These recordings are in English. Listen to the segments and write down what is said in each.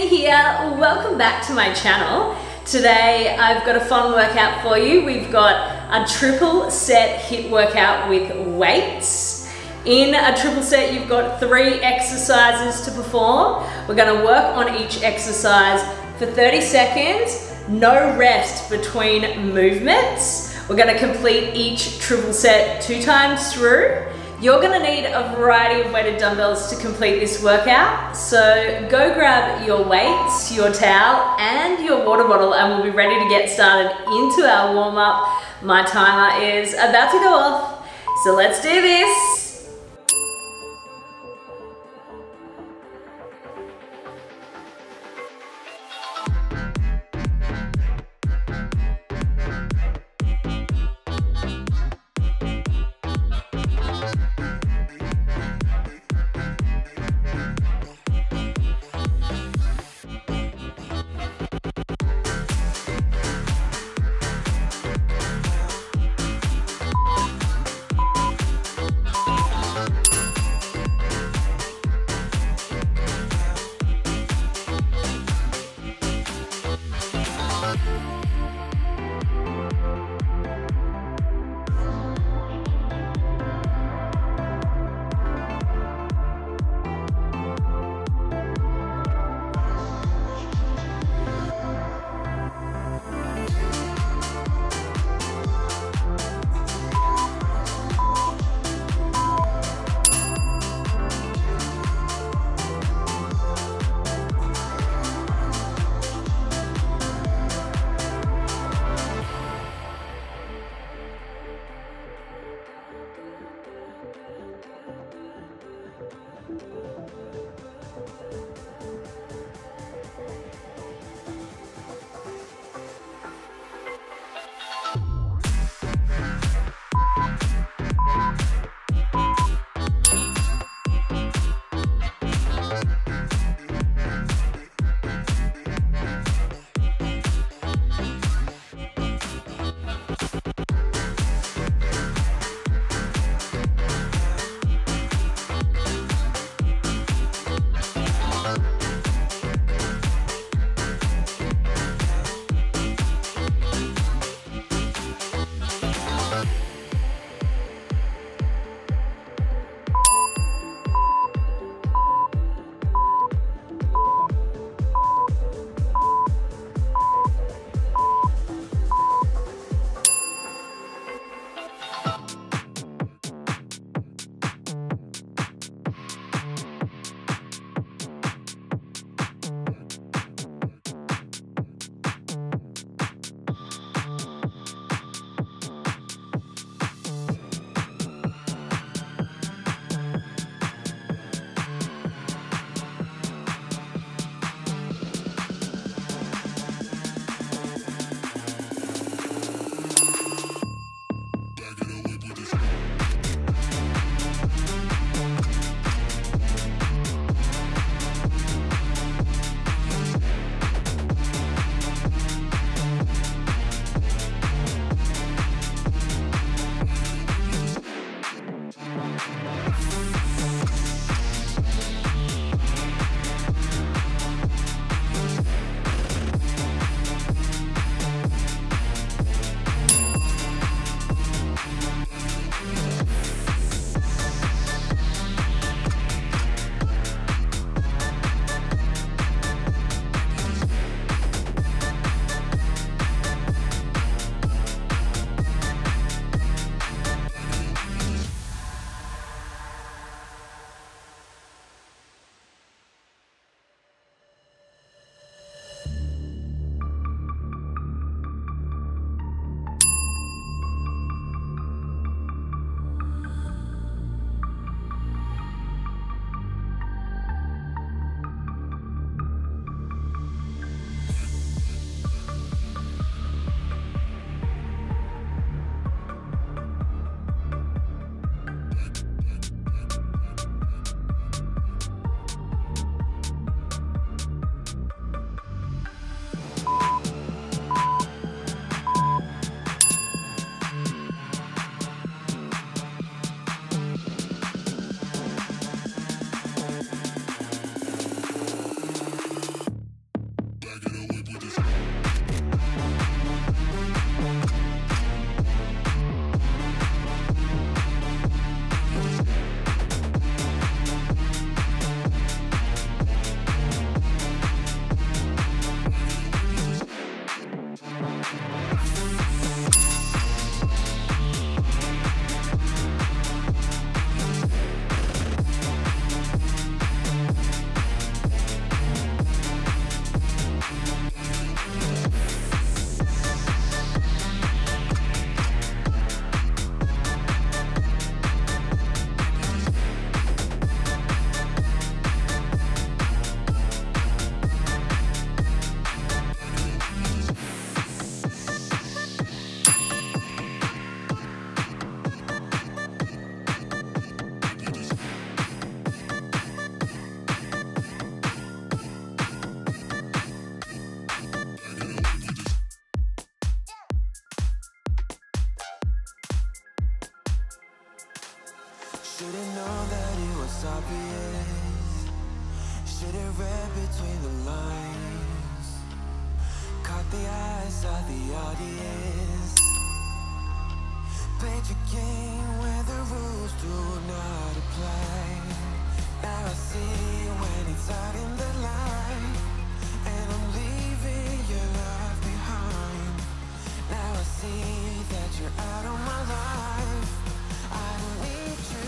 Katie here, welcome back to my channel. Today I've got a fun workout for you. We've got a triple set HIIT workout with weights. In a triple set you've got 3 exercises to perform. We're going to work on each exercise for 30 seconds, no rest between movements. We're going to complete each triple set 2 times through. You're gonna need a variety of weighted dumbbells to complete this workout. So go grab your weights, your towel, and your water bottle, and we'll be ready to get started into our warm up. My timer is about to go off, so let's do this. it's obvious. Should've read between the lines, caught the eyes of the audience. Played your game where the rules do not apply. Now I see when it's out in the light, and I'm leaving your love behind. Now I see that you're out of my life. I don't need you.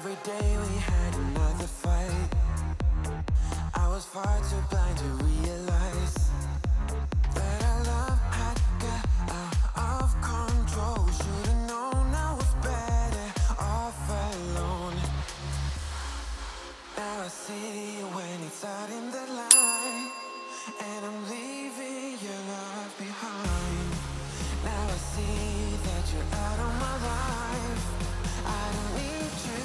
Every day we had another fight. I was far too blind to realize that our love had got out of control. Should've known I was better off alone. Now I see when it's out in the light, and I'm leaving your love behind. Now I see that you're out of my life. I don't need you.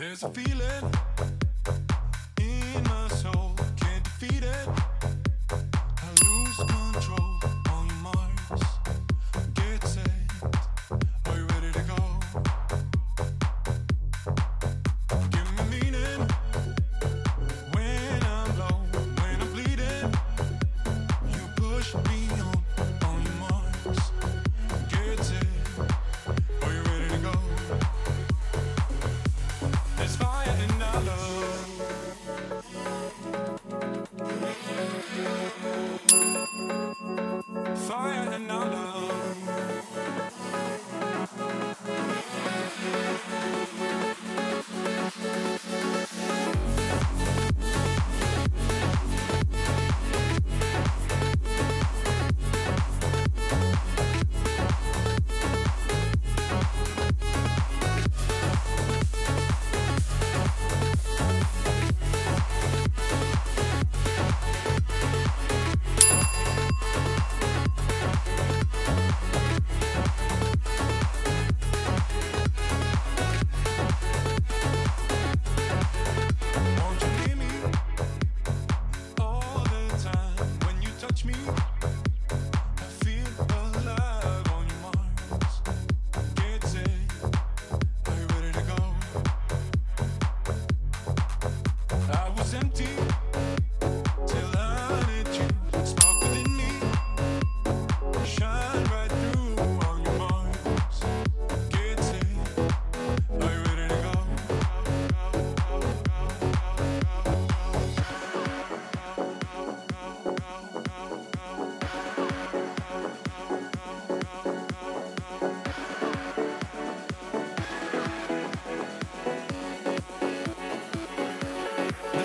There's a feeling in my soul, can't defeat it. I lose control on your marks. Get set, are you ready to go? Give me meaning when I'm low, when I'm bleeding. You push me on your marks. Get set, are you ready to go? There's fire in our love. Fire in our love. There's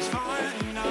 fire in our love.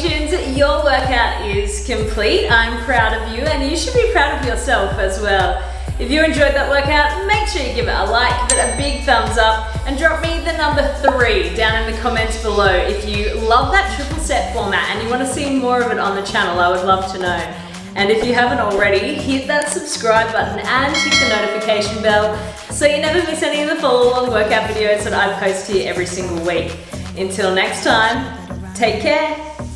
Congratulations, your workout is complete. I'm proud of you, and you should be proud of yourself as well. If you enjoyed that workout, make sure you give it a like, give it a big thumbs up, and drop me the number 3 down in the comments below if you love that triple set format and you want to see more of it on the channel. I would love to know. And if you haven't already, hit that subscribe button and hit the notification bell so you never miss any of the follow-along workout videos that I post here every single week. Until next time, take care.